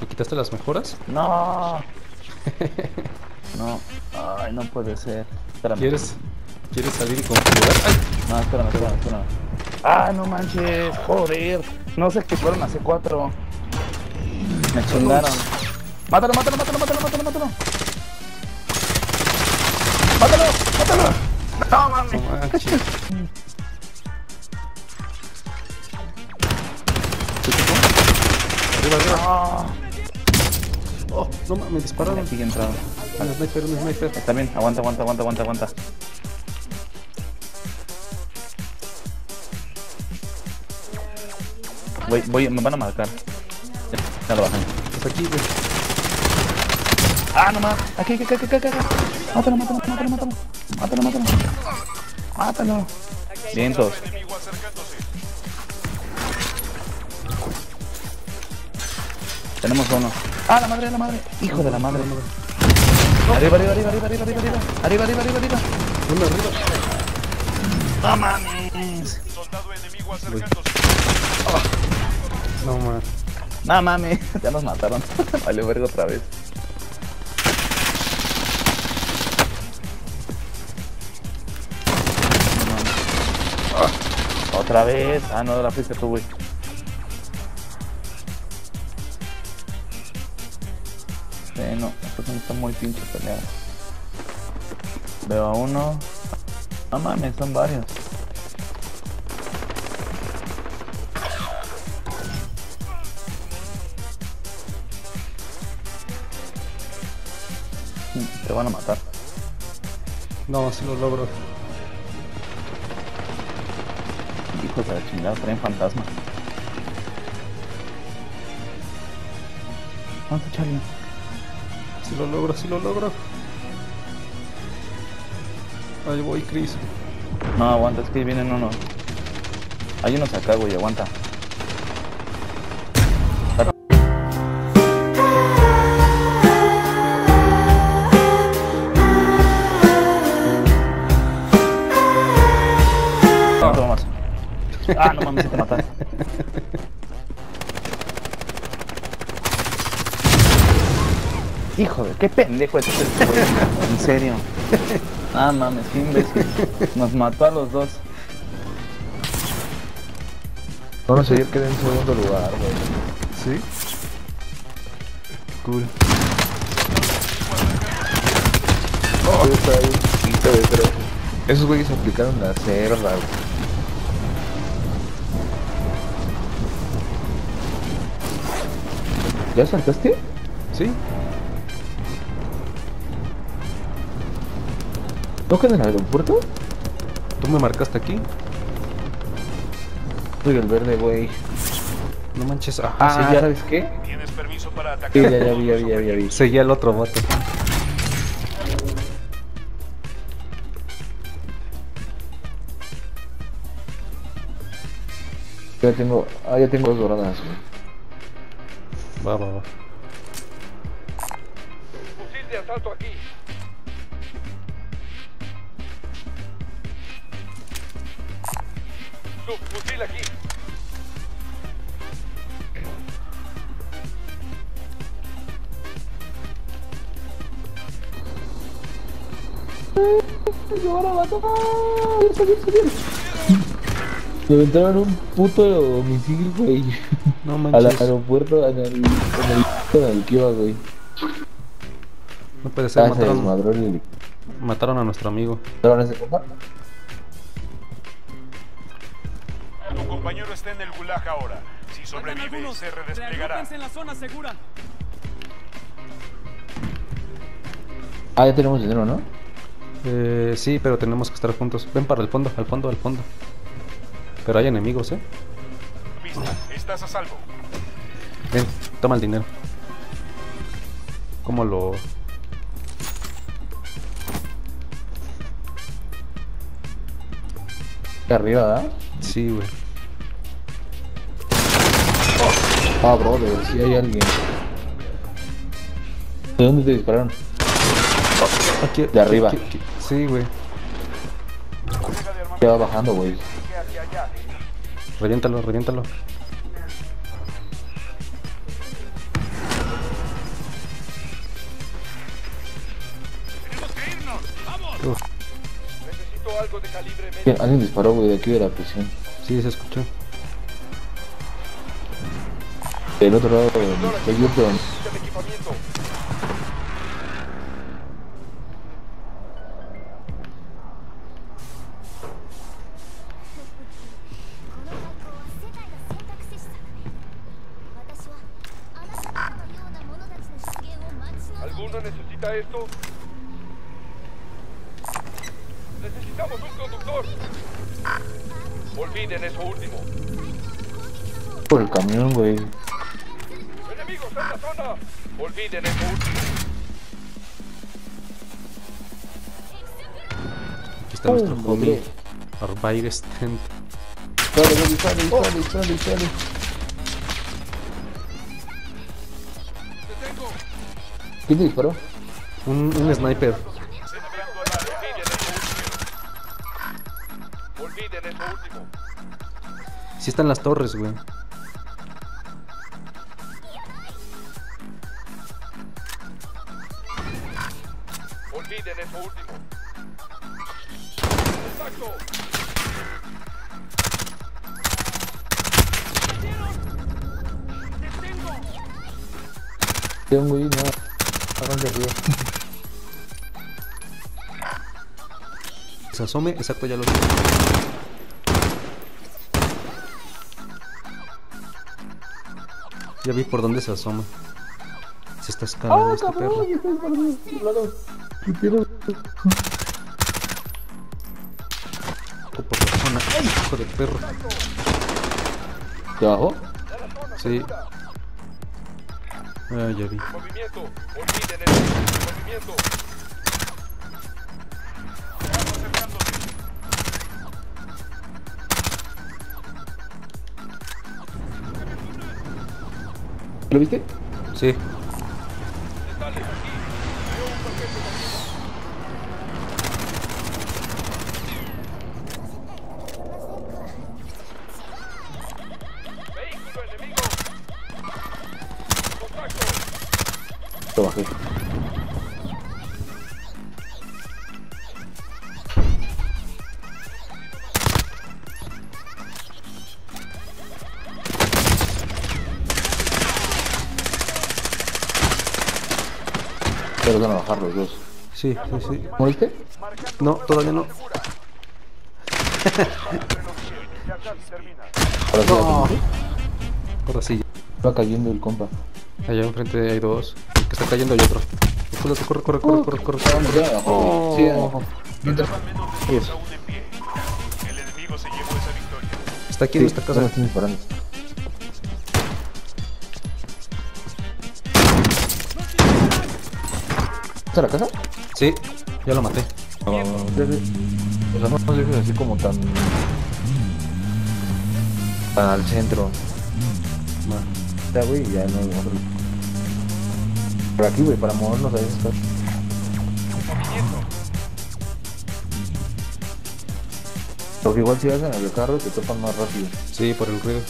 ¿Le quitaste las mejoras? No. No. Ay, no puede ser. Espérame. ¿Quieres salir y configurar? Ay. No, espérame. Ah, no manches. Joder. No sé qué fueron hace 4. Me chingaron. Mátalo. ¡Mátalo! ¡No, mami! No manches. ¿Se chocó? ¡Arriba! No. ¡Oh! No, me dispararon. Sigue entrando. Vale, sniper. Está bien, aguanta. Me van a marcar. Ya lo bajan. Pues aquí, güey. Ah, no más. Aquí. Mátalo. Vientos. Tenemos uno. Ah, la madre. Hijo de la madre. Arriba. Uno arriba. No mames. Soldado enemigo acercándose. No mames. No mames. Ya nos mataron. Vale, verga otra vez. Otra vez, ah no, la fuiste tú, güey. Sí, no, estas no están muy pinches peleadas. Veo a uno. No mames, son varios. Te van a matar. No, si lo logro. Hijos de la chingada, traen fantasma. Vamos a echarle. Si lo logro. Ahí voy, Chris. No, aguanta, es que vienen uno. Hay unos acá, güey, aguanta. Ah, no mames, se te matan. Hijo de qué pendejo es este güey. En serio. Ah, mames, qué imbécil. Nos mató a los dos. Vamos a seguir que en segundo lugar, güey. ¿Sí? Cool. Oh, está ahí. Esos güeyes aplicaron la cerda, güey. ¿Ya saltaste? Sí. ¿Tocan en el aeropuerto? ¿Tú me marcaste aquí? Soy el verde, güey. No manches. Ah, sí, ya sabes qué. ¿Tienes permiso para atacar? Sí, ya vi. Seguía el otro bote. Ya tengo 2 doradas, güey. Va. Fusil de asalto aquí. Subfusil aquí. Yo ahora va a tomar. Subir. Me aventaron un puto misil, güey. No manches. Al aeropuerto, en el que iba, güey. No puede ser, mataron a nuestro amigo. ¿Mataron a ese compa? Tu compañero está en el gulag ahora. Si sobrevive, se redesplegará. En la zona segura. Ah, ya tenemos dinero, ¿no? Sí, pero tenemos que estar juntos. Ven para el fondo, al fondo. Pero hay enemigos, Vista, estás a salvo. Ven, toma el dinero. ¿Cómo lo...? ¿De arriba, Sí, güey. Ah, brother, sí hay alguien. ¿De dónde te dispararon? Aquí, de arriba. Aquí. Sí, güey. Ya va bajando, güey. Reviéntalo. Necesito algo de calibre medio. Alguien disparó, güey, de aquí de la prisión. Sí, se escuchó. Del otro lado, del grupo. ¿Alguno necesita esto? Necesitamos un conductor. Olviden eso último. Por el camión, güey. Enemigos en la zona. Olviden eso último. Aquí está nuestro homie. Arbair Stent. Sale. ¿Quién te disparó? Un sniper. Olviden eso último. Sí están las torres, güey. Olviden eso último. ¡Exacto! Muy bien, ¿no? Se asome, exacto, ya lo vi. Ya vi por dónde se asoma. Se está escalando este perro. Por persona. ¡Ay, hijo de perro! ¿Te bajó? Sí. Ah, ya vi. Movimiento, olviden el movimiento. ¿Lo viste? Sí. Bajé. Pero van a bajar los dos. Sí. ¿Moriste? No, todavía no. No. Ahora sí. Va cayendo el compa. Allá enfrente hay dos. Que está cayendo y otro. Corre. Sí, abajo. El enemigo se llevó esa victoria. Está aquí en esta casa. Están disparando. ¿Está la casa? Sí, ya lo maté. Los demás no llegan así como tan... al centro. Ya, güey, ya no hay otro. Por aquí, güey, para movernos a esto. Porque igual si vas en el carro te topan más rápido. Sí, por el ruido.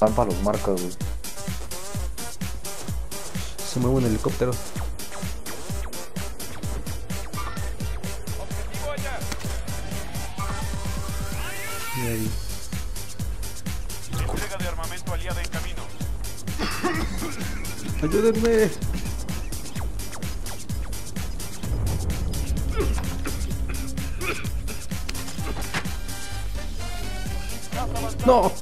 Van para los marcas, güey. Se mueve un helicóptero. Objetivo allá. Y ahí. Entrega de armamento aliada en camino. ¡Ayúdenme! ¡No!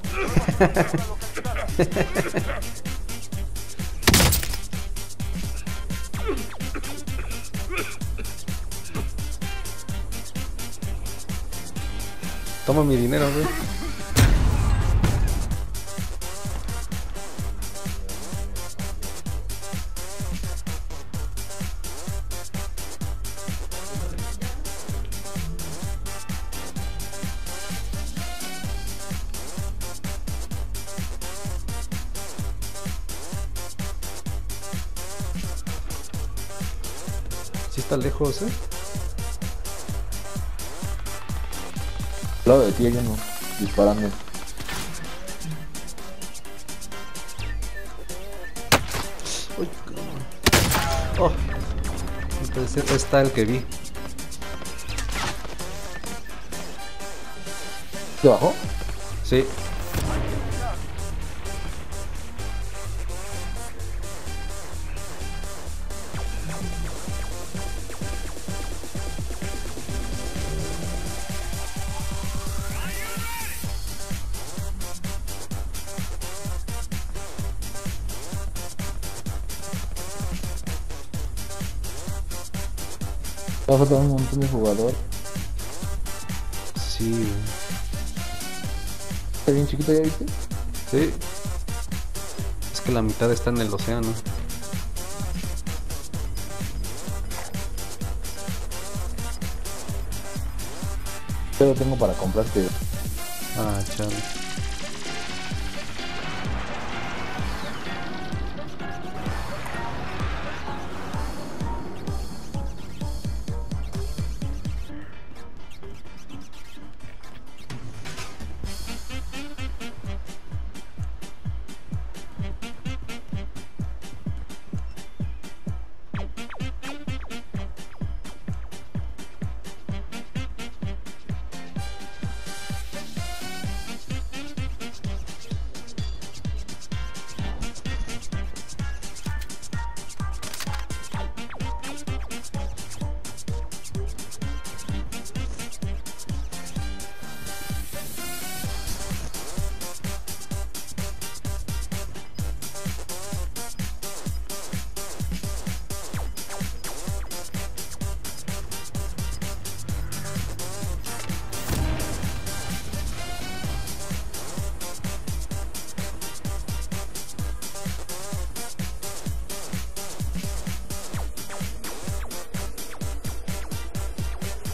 Toma mi dinero, güey. Está lejos, Claro, de ti hay uno disparando. Uy, oh, estoy diciendo, está el que vi. ¿De abajo? Sí. Va a faltar un montón de jugador. Sí, güey. ¿Está bien chiquito ya, viste? Sí. Es que la mitad está en el océano. Pero tengo para comprarte. Ah, chale.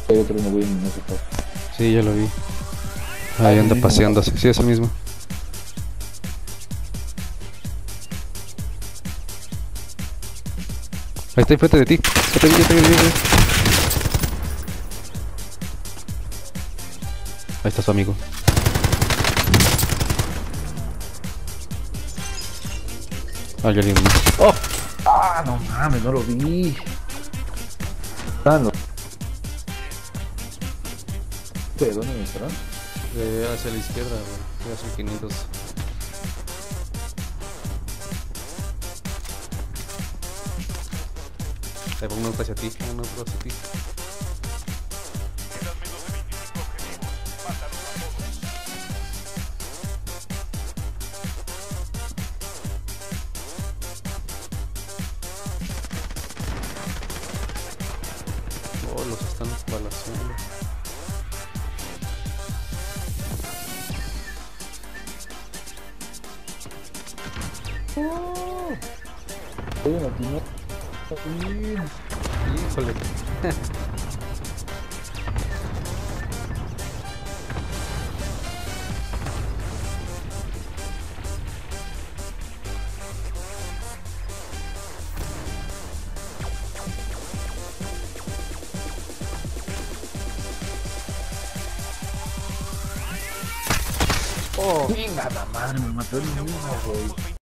Hay otro no voy en ese caso. Sí, ya lo vi. Ahí anda paseándose. Sí, es el mismo. Ahí está enfrente de ti. Ya te vi. Ahí está su amigo. Ah, ya le vi. ¡Oh! ¡Ah, no mames! No lo vi. ¿De dónde me estarán? Hacia la izquierda, güey. Ya son 500. Ahí va uno hacia ti, Oh, los están balaseando. Híjole. Oh, venga la madre, me mató el mismo, güey.